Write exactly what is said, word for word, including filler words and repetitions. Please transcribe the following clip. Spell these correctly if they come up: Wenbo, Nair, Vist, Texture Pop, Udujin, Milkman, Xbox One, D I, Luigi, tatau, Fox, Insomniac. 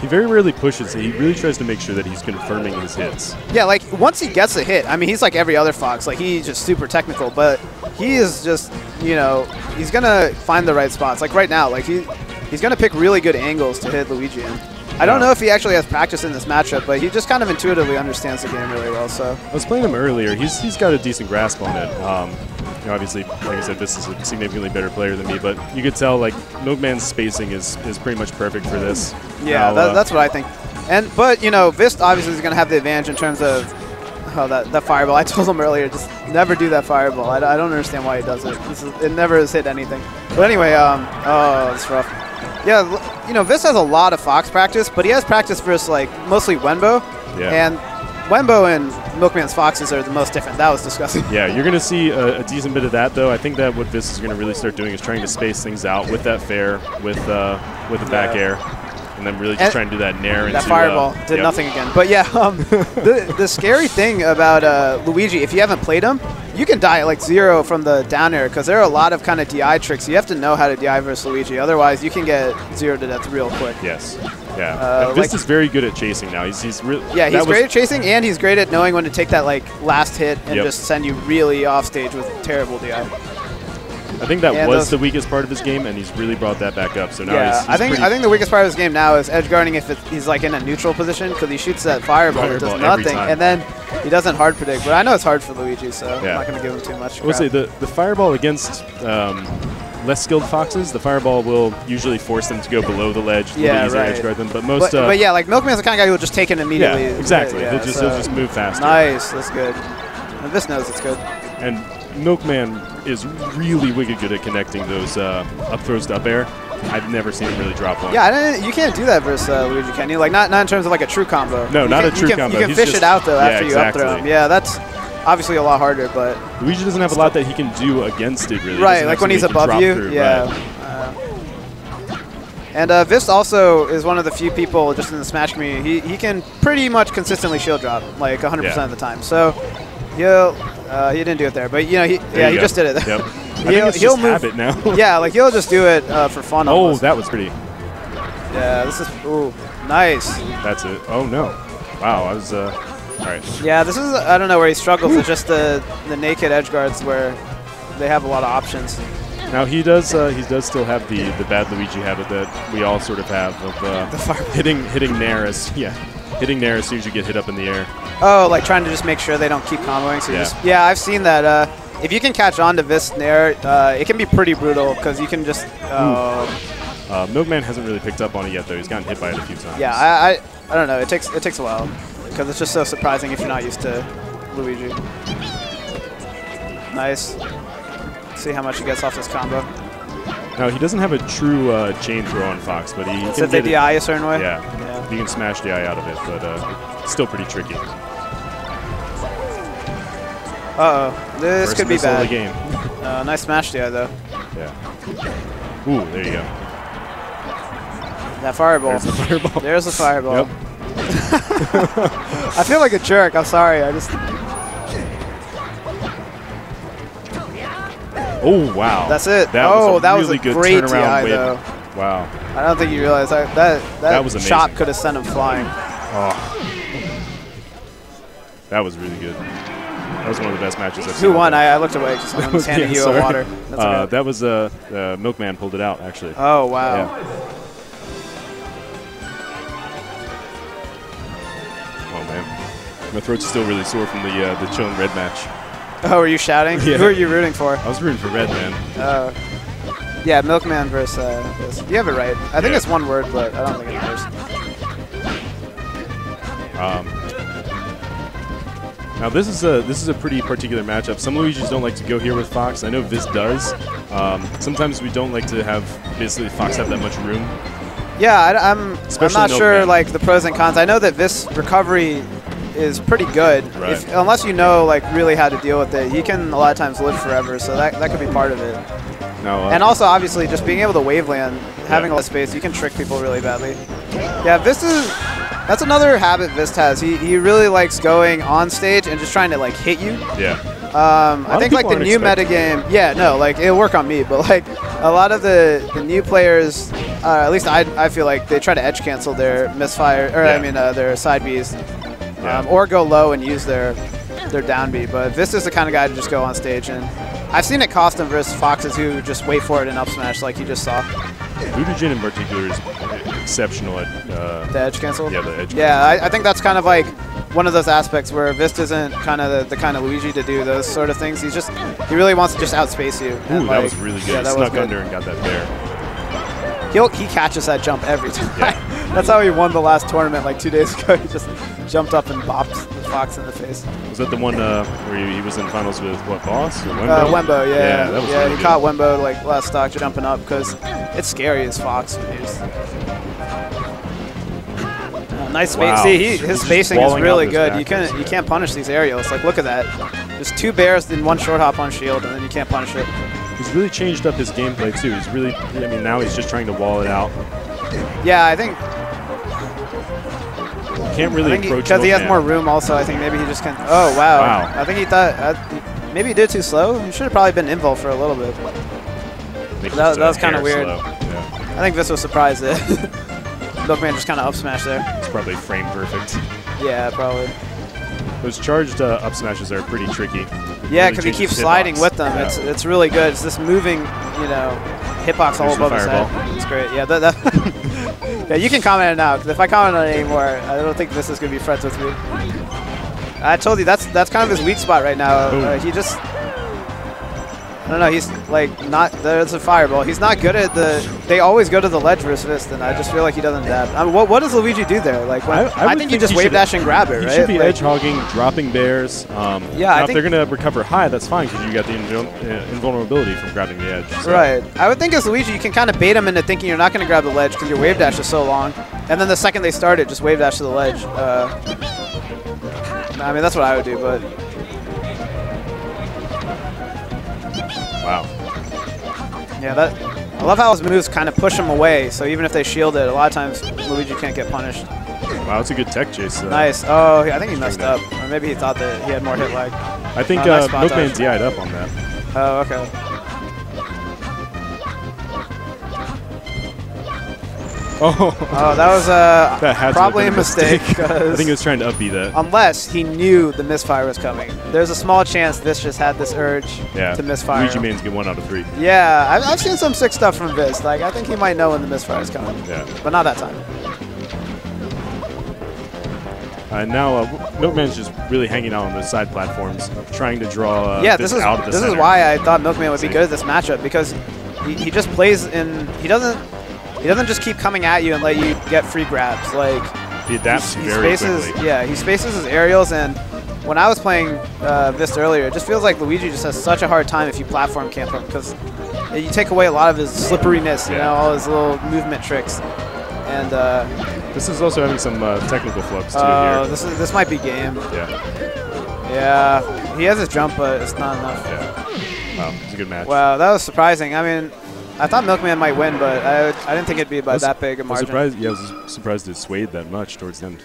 He very rarely pushes it. He really tries to make sure that he's confirming his hits. Yeah, like, once he gets a hit, I mean, he's like every other Fox. Like, he's just super technical, but he is just, you know, he's going to find the right spots. Like, right now, like, he he's going to pick really good angles to hit Luigi in. I don't know if he actually has practice in this matchup, but he just kind of intuitively understands the game really well. So I was playing him earlier. He's he's got a decent grasp on it. Um, you know, obviously, like I said, this is a significantly better player than me, but you could tell like Milkman's spacing is is pretty much perfect for this. Yeah, that, uh, that's what I think. And but you know, Vist obviously is going to have the advantage in terms of oh that that fireball. I told him earlier, just never do that fireball. I, I don't understand why he does it. This is, it never has hit anything. But anyway, um, oh, it's rough. Yeah, you know, Vist has a lot of Fox practice, but he has practice versus, like, mostly Wenbo. Yeah. And Wenbo and Milkman's Foxes are the most different. That was disgusting. Yeah, you're going to see a, a decent bit of that, though. I think that what Vist is going to really start doing is trying to space things out with that fair, with uh, with the back yeah. air, and then really just and trying to do that nair. That into, fireball uh, did yep. nothing again. But, yeah, um, the, the scary thing about uh, Luigi, if you haven't played him, you can die at like zero from the down air because there are a lot of kind of D I tricks. You have to know how to D I versus Luigi. Otherwise, you can get zero to death real quick. Yes. Yeah. Uh, Vist like, is very good at chasing now. He's, he's really yeah, he's great at chasing, and he's great at knowing when to take that like last hit and yep. just send you really off stage with terrible D I. I think that and was the weakest part of his game, and he's really brought that back up. So now yeah, he's, he's I think I think the weakest part of his game now is edge guarding if it, he's like in a neutral position because he shoots that fireball, fireball that does nothing, and then he doesn't hard predict. But I know it's hard for Luigi, so yeah. I'm not going to give him too much. I would say the the fireball against um, less skilled Foxes, the fireball will usually force them to go below the ledge, a yeah, little bit easier right. edge guard them. But most, but, uh, but yeah, like Milkman's the kind of guy who will just take it immediately. Yeah, exactly. Yeah, he'll just so he'll just move faster. Nice, that's good. And Vist knows it's good. And Milkman is really wicked good at connecting those uh, up throws to up air. I've never seen him really drop one. Yeah, I didn't, you can't do that versus uh, Luigi, can you? Like not not in terms of like a true combo. No, you not can, a true you can, combo. You can He's fish just, it out though yeah, after exactly. you up throw him. Yeah, that's obviously a lot harder, but Luigi doesn't have a lot that he can do against it really. Right, like when he's above you. Through, yeah. Right. And uh, Vist also is one of the few people just in the Smash community. He he can pretty much consistently shield drop like one hundred percent yeah. of the time. So. He'll, uh, he didn't do it there, but you know, he, yeah, he go. just did it. Yep. he'll he'll move it now. yeah, like he'll just do it uh, for fun. Oh, almost. That was pretty. Yeah, this is ooh, nice. That's it. Oh no, wow, I was. Uh, all right. Yeah, this is I don't know where he struggles. It's just the the naked edge guards where they have a lot of options. Now he does uh, he does still have the the bad Luigi habit that we all sort of have of uh, the hitting hitting Nair's yeah. Hitting there as soon as you get hit up in the air. Oh, like trying to just make sure they don't keep comboing. So yeah. Just, yeah, I've seen that. Uh, if you can catch on to Vist Nair, uh, it can be pretty brutal because you can just... Uh, uh, Milkman hasn't really picked up on it yet, though. He's gotten hit by it a few times. Yeah, I I, I don't know. It takes it takes a while because it's just so surprising if you're not used to Luigi. Nice. Let's see how much he gets off this combo. No, he doesn't have a true uh, chain throw on Fox, but he... Is it the D I a certain way? Yeah. yeah. You can smash D I out of it, but uh, it's still pretty tricky. Uh-oh. This First could be bad. Of the game. uh, nice smash D I, though. Yeah. Ooh, there you go. That fireball. There's the fireball. There's the fireball. Yep. I feel like a jerk. I'm sorry. I just... Oh, wow. That's it. That oh, was that really was a good great turnaround D I, though. Wow. I don't think you realize that. That, that, that was shot could have sent him flying. Oh. That was really good. That was one of the best matches I've seen. Who won? I, I looked away because someone was handing yeah, you a water. That's uh, okay. That was uh, uh, Milkman pulled it out, actually. Oh, wow. Yeah. Oh, man. My throat's still really sore from the, uh, the Chillin' Red match. Oh, were you shouting? Yeah. Who are you rooting for? I was rooting for Red Man. Oh. Yeah, Milkman versus... Uh, this. You have it right. I think yeah. it's one word, but I don't think it's first. Um, now, this is, a, this is a pretty particular matchup. Some Luigis don't like to go here with Fox. I know Vist does. Um, sometimes we don't like to have... Basically, Fox have that much room. Yeah, I, I'm, I'm not sure man. like the pros and cons. I know that Vist recovery... is pretty good. Right. If, unless you know like really how to deal with it, you can a lot of times live forever, so that, that could be part of it. No, uh, and also obviously just being able to waveland, having yeah. a lot of space, you can trick people really badly. Yeah, Vist is, that's another habit Vist has. He, he really likes going on stage and just trying to like hit you. Yeah. Um, I think like the new meta game, yeah, no, like it'll work on me, but like a lot of the, the new players, uh, at least I, I feel like, they try to edge cancel their misfire, or yeah. I mean uh, their side Bs, yeah. um, or go low and use their their down B. But Vist is the kind of guy to just go on stage, and I've seen it cost him versus Foxes who just wait for it and up smash like you just saw. Udujin in particular is exceptional at uh, the edge cancel. Yeah, the edge cancel. Yeah, I, I think that's kind of like one of those aspects where Vist isn't kind of the, the kind of Luigi to do those sort of things. He's just, he really wants to just outspace you. Ooh, like, that was really good. Yeah, that Snuck was good. under and got that there. He'll, he catches that jump every time. Yeah. That's how he won the last tournament like two days ago. He just jumped up and bopped the Fox in the face. Was that the one uh, where he, he was in finals with what, Boss? Or Wenbo? Uh, Wenbo, yeah. Yeah, that was yeah really he good. Caught Wenbo like last stock jumping up because it's scary as Fox. Nice space. Wow. See, he, his spacing is really good. You can't yeah. you can't punish these aerials. Like, look at that. There's two bears in one short hop on shield, and then you can't punish it. He's really changed up his gameplay too. He's really. I mean, now he's just trying to wall it out. Yeah, I think. Can't really I think approach because he, he has man. more room. Also, I think maybe he just can't. Oh wow. Wow. I think he thought uh, maybe he did too slow. He should have probably been involved for a little bit. That, that was kind of weird. Yeah. I think this was surprised that. Milkman just kind of up smash there. It's probably frame perfect. Yeah, probably. Those charged uh, up smashes are pretty tricky. It yeah, because really he keeps sliding box. with them. Yeah. It's it's really good. It's this moving, you know, hitbox all above his head. It's great. Yeah, that, that yeah. You can comment it now. If I comment on it anymore, I don't think this is gonna be friends with me. I told you that's that's kind of his weak spot right now. Uh, he just. I don't know, he's like not, there's a fireball. He's not good at the, they always go to the ledge versus Vist, and I just feel like he doesn't dab. I mean, what, what does Luigi do there? Like, when, I, I, I think, think you just wave dash and grab it, right? He should be like, edge hogging, dropping bears. Um, yeah, now I if think they're going to recover high, that's fine, because you got the invul uh, invulnerability from grabbing the edge. So. Right. I would think as Luigi, you can kind of bait him into thinking you're not going to grab the ledge because your wave dash is so long. And then the second they start it, just wave dash to the ledge. Uh, I mean, that's what I would do, but... Wow. Yeah, that. I love how his moves kind of push him away. So even if they shield it, a lot of times Luigi can't get punished. Wow, that's a good tech chase. Uh, nice. Oh, I think he messed up, or maybe he thought that he had more hit lag. I think uh, uh, nice Milkman D I'd up on that. Oh, okay. Oh. Oh, that was uh, that probably a mistake. mistake I think he was trying to up B that. Unless he knew the misfire was coming. There's a small chance this just had this urge yeah. to misfire. Luigi Man's get one out of three. Yeah, I've, I've seen some sick stuff from Vist. Like, I think he might know when the misfire is coming. Yeah. But not that time. And uh, now uh, Milkman's just really hanging out on those side platforms, trying to draw uh, yeah, this, this is, out of the this center. Is why I thought Milkman would be good at this matchup, because he, he just plays in... He doesn't he doesn't just keep coming at you and let you get free grabs. Like, he adapts he, he very spaces, quickly. Yeah, he spaces his aerials, and when I was playing uh, Vist earlier, it just feels like Luigi just has such a hard time if you platform camp him, because you take away a lot of his slipperiness, you yeah. know, all his little movement tricks. And uh, this is also having some uh, technical flubs too uh, here. This is this might be game. Yeah. Yeah. He has his jump, but it's not enough. Yeah. Wow, it's a good match. Wow, that was surprising. I mean, I thought Milkman might win, but I I didn't think it'd be by that big a margin. I was surprised, yeah, I was surprised it swayed that much towards the end.